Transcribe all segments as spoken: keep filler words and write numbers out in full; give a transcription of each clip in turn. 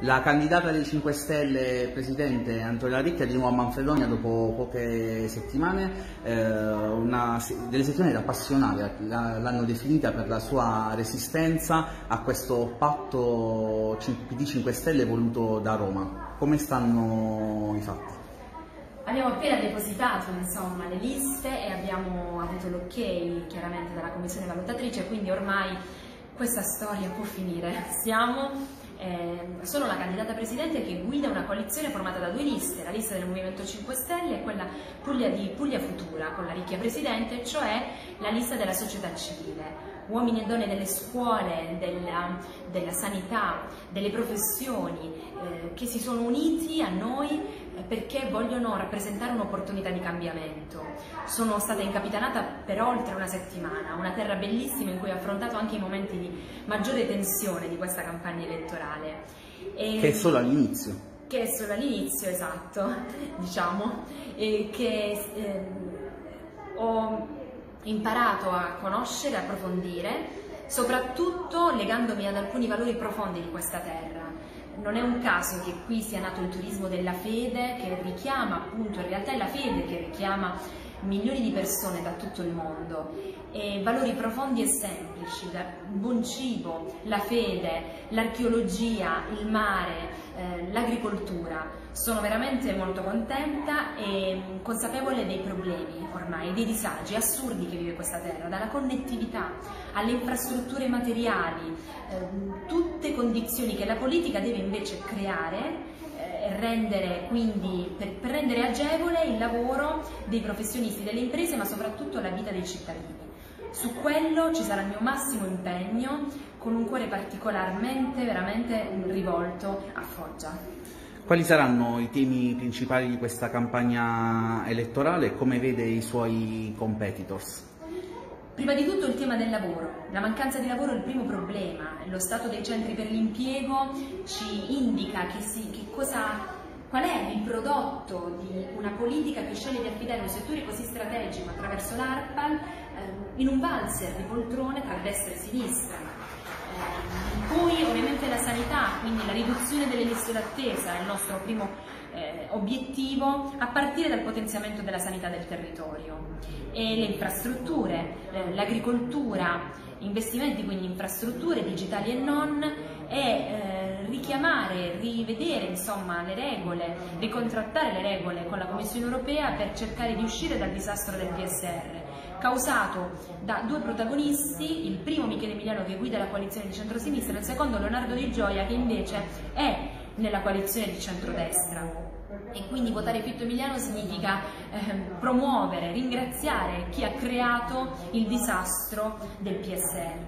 La candidata dei cinque Stelle, Presidente, Antonella Laricchia, è di nuovo a Manfredonia dopo poche settimane, eh, una, delle settimane da appassionare, l'hanno definita per la sua resistenza a questo patto P D cinque Stelle voluto da Roma. Come stanno i fatti? Abbiamo appena depositato insomma, le liste e abbiamo avuto l'ok chiaramente dalla Commissione Valutatrice, quindi ormai questa storia può finire. Siamo... Eh, sono la candidata presidente che guida una coalizione formata da due liste, la lista del Movimento cinque Stelle e quella Puglia di Puglia Futura, con la Laricchia presidente, cioè la lista della società civile. Uomini e donne delle scuole, della, della sanità, delle professioni eh, che si sono uniti a noi perché vogliono rappresentare un'opportunità di cambiamento. Sono stata in Capitanata per oltre una settimana, una terra bellissima in cui ho affrontato anche i momenti di maggiore tensione di questa campagna elettorale. E... Che è solo all'inizio. Che è solo all'inizio, esatto, diciamo, e che eh, ho... imparato a conoscere, approfondire, soprattutto legandomi ad alcuni valori profondi di questa terra. Non è un caso che qui sia nato il turismo della fede, che richiama appunto, in realtà è la fede che richiama milioni di persone da tutto il mondo. E valori profondi e semplici, il buon cibo, la fede, l'archeologia, il mare, eh, l'agricoltura. Sono veramente molto contenta e consapevole dei problemi ormai, dei disagi assurdi che vive questa terra, dalla connettività alle infrastrutture materiali, eh, tutte condizioni che la politica deve invece creare e rendere quindi, per, per rendere agevole il lavoro dei professionisti, delle imprese, ma soprattutto la vita dei cittadini. Su quello ci sarà il mio massimo impegno, con un cuore particolarmente, veramente rivolto a Foggia. Quali saranno i temi principali di questa campagna elettorale e come vede i suoi competitors? Prima di tutto il tema del lavoro. La mancanza di lavoro è il primo problema. Lo stato dei centri per l'impiego ci indica che si, che cosa, qual è il prodotto di una politica che sceglie di affidare un settore così strategico attraverso l'ARPAL eh, in un valzer di poltrone tra destra e sinistra. Eh, poi ovviamente la sanità, quindi la riduzione delle liste d'attesa è il nostro primo eh, obiettivo, a partire dal potenziamento della sanità del territorio, e le infrastrutture, eh, l'agricoltura, investimenti quindi in infrastrutture digitali e non, e eh, richiamare, rivedere insomma le regole, ricontrattare le regole con la Commissione Europea per cercare di uscire dal disastro del P S R, causato da due protagonisti, il primo Michele Emiliano che guida la coalizione di centrosinistra e il secondo Leonardo Di Gioia che invece è nella coalizione di centrodestra. E quindi votare Fitto Emiliano significa eh, promuovere, ringraziare chi ha creato il disastro del P S R.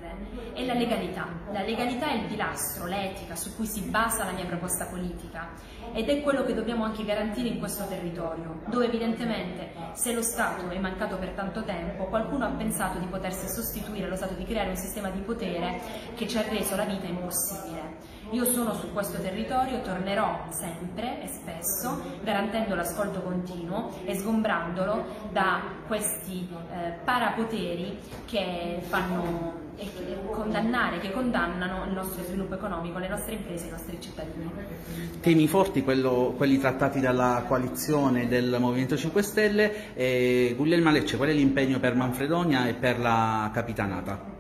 E la legalità. La legalità è il pilastro, l'etica su cui si basa la mia proposta politica, ed è quello che dobbiamo anche garantire in questo territorio, dove evidentemente se lo Stato è mancato per tanto tempo, qualcuno ha pensato di potersi sostituire allo Stato, di creare un sistema di potere che ci ha reso la vita impossibile. Io sono su questo territorio, tornerò sempre e spesso, garantendo l'ascolto continuo e sgombrandolo da questi eh, parapoteri che fanno e che condannare, che condannano il nostro sviluppo economico, le nostre imprese, i nostri cittadini. Temi forti quello, quelli trattati dalla coalizione del Movimento cinque Stelle. E Guglielma Lecce, qual è l'impegno per Manfredonia e per la Capitanata?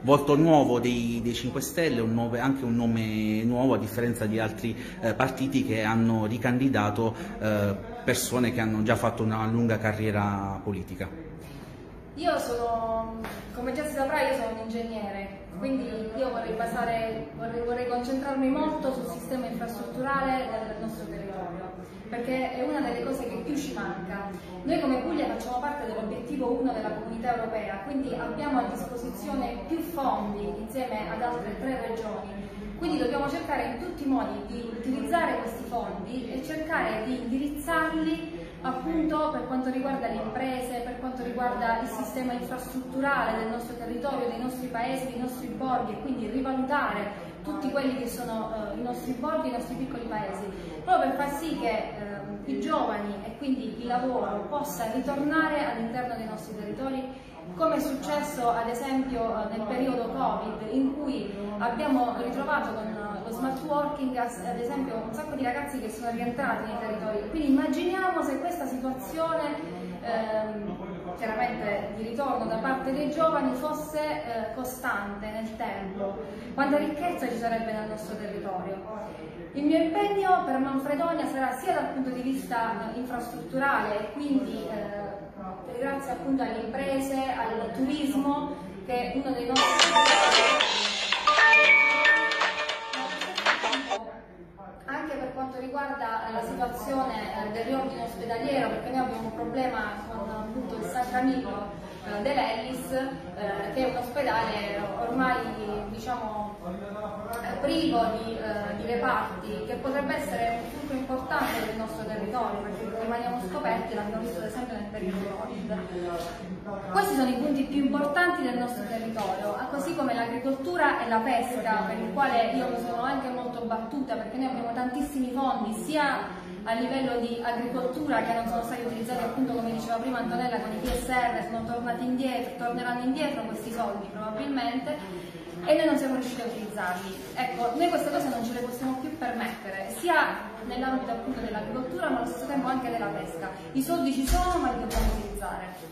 Volto nuovo dei, dei cinque Stelle, un nuovo, anche un nome nuovo a differenza di altri eh, partiti che hanno ricandidato eh, persone che hanno già fatto una lunga carriera politica. Io sono, come già si saprà, io sono un ingegnere, quindi io vorrei, basare, vorrei, vorrei concentrarmi molto sul sistema infrastrutturale del nostro territorio, perché è una delle cose che più ci manca. Noi come Puglia facciamo parte dell'obiettivo uno della Comunità Europea, quindi abbiamo a disposizione più fondi insieme ad altre tre regioni, quindi dobbiamo cercare in tutti i modi di utilizzare questi fondi e cercare di indirizzarli appunto per quanto riguarda le imprese, per quanto riguarda il sistema infrastrutturale del nostro territorio, dei nostri paesi, dei nostri borghi, e quindi rivalutare tutti quelli che sono eh, i nostri borghi, i nostri piccoli paesi, proprio per far sì che eh, i giovani e quindi il lavoro possa ritornare all'interno dei nostri territori, come è successo ad esempio nel periodo Covid, in cui abbiamo ritrovato con lo smart working, ad esempio un sacco di ragazzi che sono rientrati nei territori, quindi immaginiamo se questa situazione ehm, chiaramente di ritorno da parte dei giovani fosse eh, costante nel tempo, quanta ricchezza ci sarebbe nel nostro territorio. Il mio impegno per Manfredonia sarà sia dal punto di vista infrastrutturale, quindi eh, grazie appunto alle imprese, al turismo, che è uno dei nostri... Anche per quanto riguarda la situazione eh, del riordino ospedaliero, perché noi abbiamo un problema con appunto il San Camillo eh, de Lellis, eh, che è un ospedale ormai diciamo privo di, eh, di reparti, che potrebbe essere un punto importante del nostro territorio, perché rimaniamo scoperti, l'abbiamo visto ad esempio nel periodo Covid. Questi sono i punti più importanti del nostro territorio, così come l'agricoltura e la pesca, per il quale io mi sono anche molto battuta, perché noi abbiamo tantissimi fondi sia a livello di agricoltura che non sono stati utilizzati, appunto come diceva prima Antonella, con i P S R sono tornati indietro, torneranno indietro questi soldi probabilmente, e noi non siamo riusciti a utilizzarli. Ecco, noi queste cose non ce le possiamo più permettere, sia nell'ambito appunto dell'agricoltura ma allo stesso tempo anche della pesca. I soldi ci sono ma li dobbiamo utilizzare.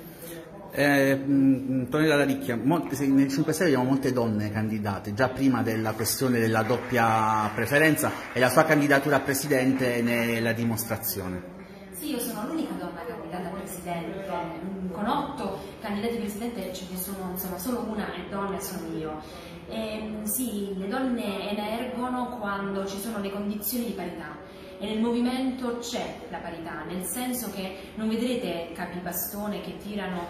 Eh, Antonella Laricchia, molte, nel cinque Stelle abbiamo molte donne candidate, già prima della questione della doppia preferenza, e la sua candidatura a Presidente ne è la dimostrazione. Sì, io sono l'unica donna candidata a Presidente, con otto candidati a Presidente ce ne sono, insomma, solo una è donna e sono io. E, sì, le donne energono quando ci sono le condizioni di parità. E nel movimento c'è la parità, nel senso che non vedrete capibastone che tirano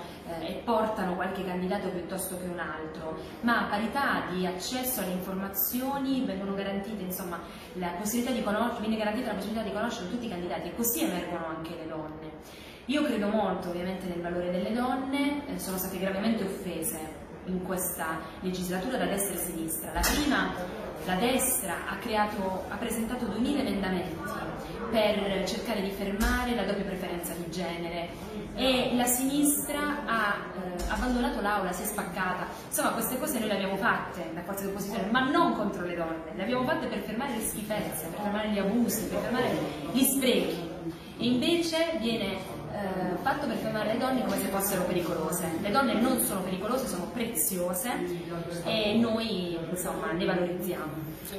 eh, e portano qualche candidato piuttosto che un altro, ma parità di accesso alle informazioni, vengono garantite, insomma, la possibilità di conoscere, viene garantita la possibilità di conoscere tutti i candidati, e così emergono anche le donne. Io credo molto ovviamente nel valore delle donne, eh, sono state gravemente offese in questa legislatura da destra e sinistra. La prima, la destra ha, creato, ha presentato duemila emendamenti per cercare di fermare la doppia preferenza di genere, e la sinistra ha eh, abbandonato l'aula, si è spaccata. Insomma, queste cose noi le abbiamo fatte da parte dell'opposizione, ma non contro le donne, le abbiamo fatte per fermare le schifezze, per fermare gli abusi, per fermare gli sprechi, e invece viene Eh, fatto per fermare le donne come se fossero pericolose. Le donne non sono pericolose, sono preziose, e noi insomma le valorizziamo.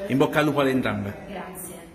In bocca al lupo alle entrambe. Grazie.